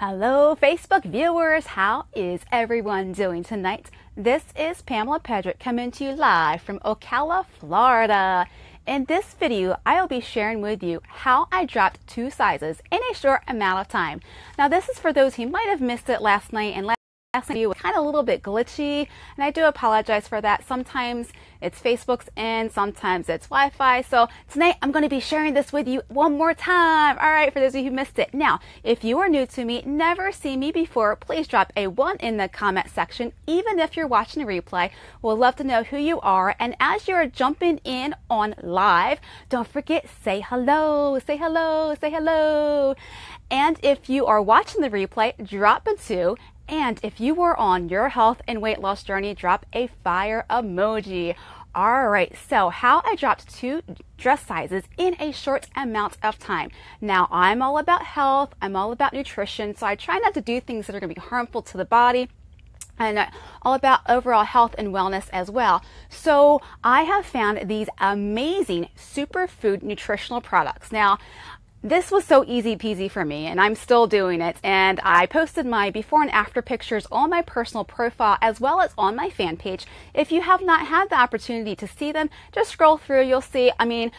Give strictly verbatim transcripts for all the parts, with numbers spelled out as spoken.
Hello, Facebook viewers. How is everyone doing tonight? This is Pamela Pedrick coming to you live from Ocala, Florida. In this video, I'll be sharing with you how I dropped two sizes in a short amount of time. Now, this is for those who might have missed it last night, and last Last video was kind of a little bit glitchy, and I do apologize for that. Sometimes it's Facebook's end, sometimes it's Wi-Fi. So tonight I'm going to be sharing this with you one more time. All right, for those of you who missed it. Now, if you are new to me, never seen me before, please drop a one in the comment section. Even if you're watching a replay, we'll love to know who you are. And as you're jumping in on live, don't forget, say hello, say hello, say hello. And if you are watching the replay, drop a two. And if you were on your health and weight loss journey, drop a fire emoji. All right, so how I dropped two dress sizes in a short amount of time. Now, I'm all about health. I'm all about nutrition. So I try not to do things that are going to be harmful to the body. And all about overall health and wellness as well. So I have found these amazing superfood nutritional products. Now, this was so easy peasy for me, and I'm still doing it, and I posted my before and after pictures on my personal profile as well as on my fan page. If you have not had the opportunity to see them, just scroll through, you'll see, I mean,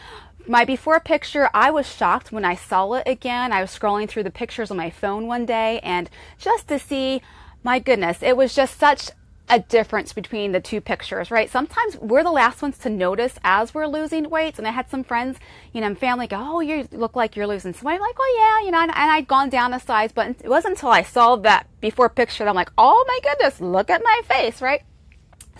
my before picture, I was shocked when I saw it again. I was scrolling through the pictures on my phone one day, and just to see, my goodness, it was just such a difference between the two pictures, right? Sometimes we're the last ones to notice as we're losing weight. And I had some friends, you know, and family go, oh, you look like you're losing. So I'm like, oh yeah, you know, and, and I'd gone down a size, but it wasn't until I saw that before picture that I'm like, oh my goodness, look at my face, right?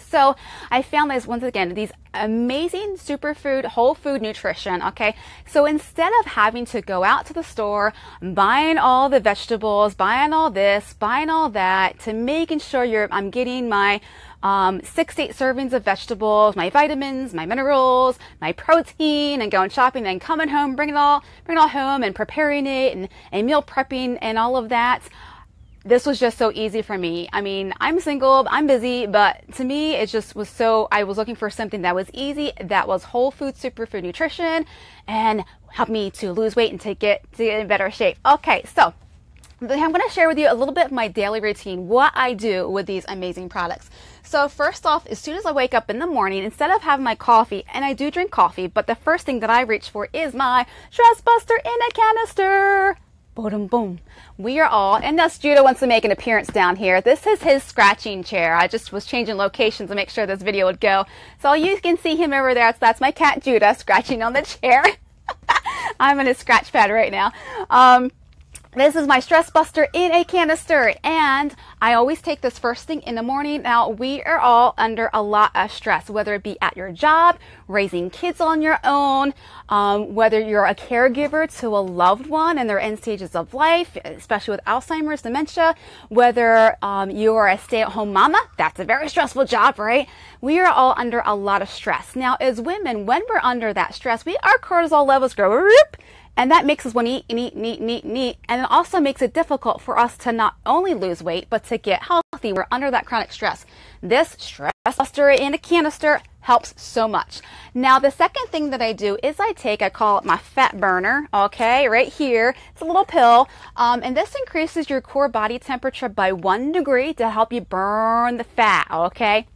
So I found this, once again, these amazing superfood, whole food nutrition, okay? So instead of having to go out to the store, buying all the vegetables, buying all this, buying all that, to making sure you're, I'm getting my um, six to eight servings of vegetables, my vitamins, my minerals, my protein, and going shopping and coming home, bringing it all, bringing it all home and preparing it and, and meal prepping and all of that. This was just so easy for me. I mean, I'm single, I'm busy, but to me, it just was so, I was looking for something that was easy, that was whole food, superfood nutrition, and helped me to lose weight and take it to get in better shape. Okay, so I'm gonna share with you a little bit of my daily routine, what I do with these amazing products. So first off, as soon as I wake up in the morning, instead of having my coffee, and I do drink coffee, but the first thing that I reach for is my Stress Buster in a canister. Boom, boom. We are all, and thus Judah wants to make an appearance down here. This is his scratching chair. I just was changing locations to make sure this video would go. So you can see him over there. So that's my cat Judah scratching on the chair. I'm in his scratch pad right now. Um, This is my Stress Buster in a canister, and I always take this first thing in the morning. Now, we are all under a lot of stress, whether it be at your job, raising kids on your own, um, whether you're a caregiver to a loved one and they're in stages of life, especially with Alzheimer's, dementia, whether um, you are a stay-at-home mama. That's a very stressful job, right? We are all under a lot of stress. Now, as women, when we're under that stress, we our cortisol levels go whoop. And that makes us want to eat, and eat, and eat, and eat, and eat. And it also makes it difficult for us to not only lose weight, but to get healthy. We're under that chronic stress. This Stress Buster in a canister helps so much. Now, the second thing that I do is I take, I call it my fat burner, okay, right here. It's a little pill. Um, and this increases your core body temperature by one degree to help you burn the fat, okay?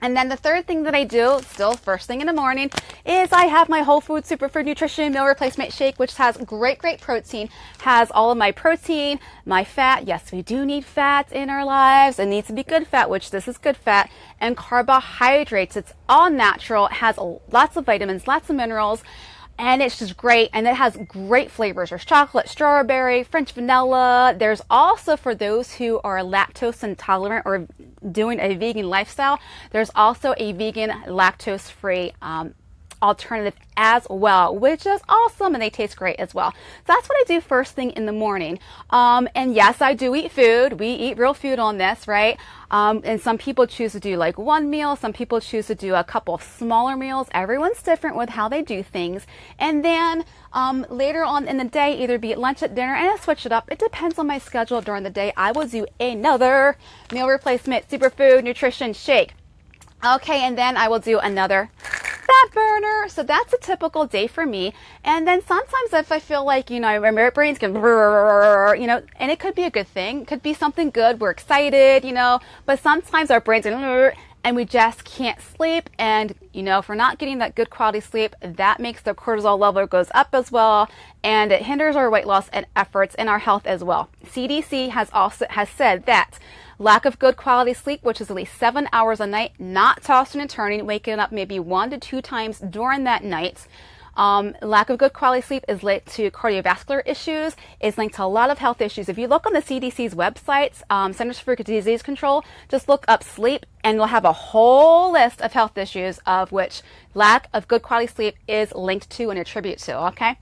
And then the third thing that I do, still first thing in the morning, is I have my whole food, superfood nutrition, meal replacement shake, which has great, great protein, has all of my protein, my fat. Yes, we do need fats in our lives. It needs to be good fat, which this is good fat, and carbohydrates. It's all natural. It has lots of vitamins, lots of minerals, and it's just great. And it has great flavors. There's chocolate, strawberry, French vanilla. There's also, for those who are lactose intolerant or doing a vegan lifestyle, there's also a vegan lactose-free um, alternative as well, which is awesome, and they taste great as well. So that's what I do first thing in the morning. Um, and yes, I do eat food. We eat real food on this, right? Um, and some people choose to do like one meal. Some people choose to do a couple of smaller meals. Everyone's different with how they do things. And then um, later on in the day, either be at lunch, at dinner, and I switch it up. It depends on my schedule during the day. I will do another meal replacement, superfood, nutrition shake. Okay, and then I will do another that burner. So that's a typical day for me. And then sometimes if I feel like, you know, my brain's going, you know, and it could be a good thing. It could be something good. We're excited, you know, but sometimes our brains are, and we just can't sleep. And, you know, if we're not getting that good quality sleep, that makes the cortisol level goes up as well. And it hinders our weight loss and efforts and our health as well. C D C has also has said that lack of good quality sleep, which is at least seven hours a night, not tossing and turning, waking up maybe one to two times during that night. Um, lack of good quality sleep is linked to cardiovascular issues. It's linked to a lot of health issues. If you look on the C D C's websites, um, Centers for Disease Control, just look up sleep and you'll have a whole list of health issues of which lack of good quality sleep is linked to and attributed to, okay?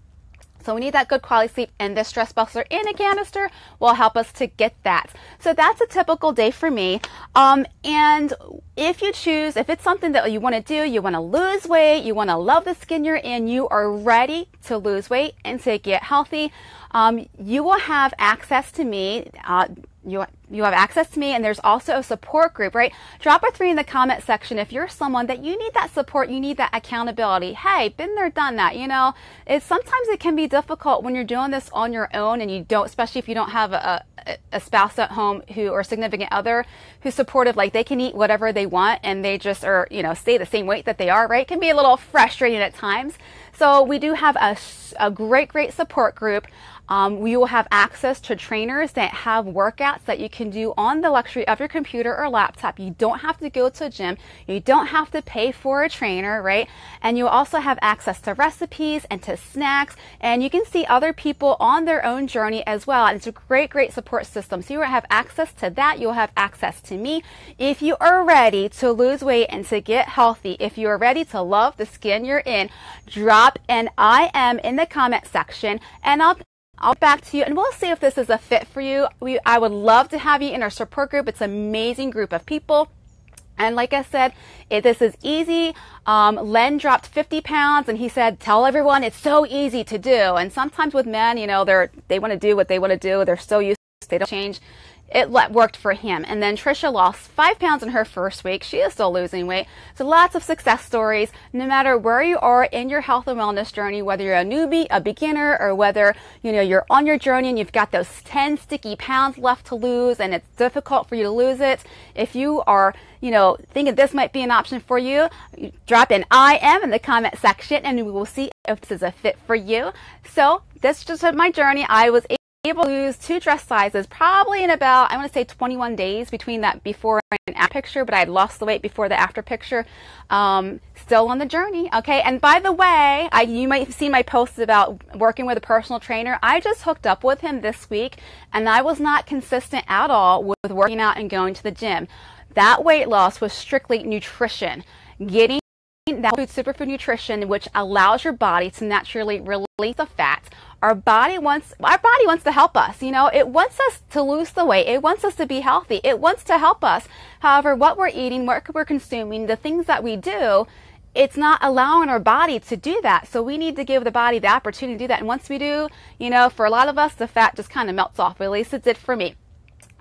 So we need that good quality sleep, and this stress buster in a canister will help us to get that. So that's a typical day for me. Um, and if you choose, if it's something that you want to do, you want to lose weight, you want to love the skin you're in, you are ready to lose weight and to get healthy, um, you will have access to me. Uh, You, you have access to me, and there's also a support group, right? Drop a three in the comment section if you're someone that you need that support, you need that accountability. Hey, been there, done that, you know? It's, sometimes it can be difficult when you're doing this on your own and you don't, especially if you don't have a, a, a spouse at home who, or significant other who's supportive, like they can eat whatever they want and they just are, you know, stay the same weight that they are, right? It can be a little frustrating at times. So we do have a, a great, great support group. Um, we will have access to trainers that have workouts that you can do on the luxury of your computer or laptop. You don't have to go to a gym. You don't have to pay for a trainer, right? And you also have access to recipes and to snacks. And you can see other people on their own journey as well. And it's a great, great support system. So you will have access to that. You'll have access to me. If you are ready to lose weight and to get healthy, if you are ready to love the skin you're in, drop an I am in the comment section, and I'll I'll get back to you and we'll see if this is a fit for you. We, I would love to have you in our support group. It's an amazing group of people. And like I said, it, this is easy. Um, Len dropped fifty pounds and he said, tell everyone it's so easy to do. And sometimes with men, you know, they're, they want to do what they want to do. They're so used to it. They don't change. It worked for him. And then Trisha lost five pounds in her first week. She is still losing weight. So lots of success stories. No matter where you are in your health and wellness journey, whether you're a newbie, a beginner, or whether, you know, you're on your journey and you've got those ten sticky pounds left to lose and it's difficult for you to lose it. If you are, you know, thinking this might be an option for you, drop an I am in the comment section and we will see if this is a fit for you. So this just my journey. I was able to lose two dress sizes probably in about, I want to say twenty-one days between that before and after picture, but I had lost the weight before the after picture. Um, still on the journey, okay? And by the way, I, you might have seen my posts about working with a personal trainer. I just hooked up with him this week, and I was not consistent at all with working out and going to the gym. That weight loss was strictly nutrition. Getting that food, superfood nutrition, which allows your body to naturally release the fat. Our body wants, our body wants to help us. You know, it wants us to lose the weight. It wants us to be healthy. It wants to help us. However, what we're eating, what we're consuming, the things that we do, it's not allowing our body to do that. So we need to give the body the opportunity to do that. And once we do, you know, for a lot of us, the fat just kind of melts off. At least it did for me.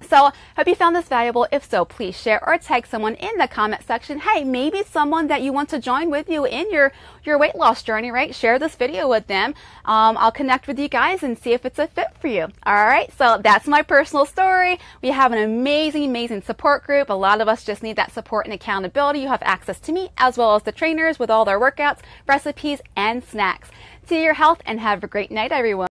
So, hope you found this valuable. If so, please share or tag someone in the comment section. Hey, maybe someone that you want to join with you in your, your weight loss journey, right? Share this video with them. Um, I'll connect with you guys and see if it's a fit for you. All right, so that's my personal story. We have an amazing, amazing support group. A lot of us just need that support and accountability. You have access to me as well as the trainers with all their workouts, recipes, and snacks. See your health and have a great night, everyone.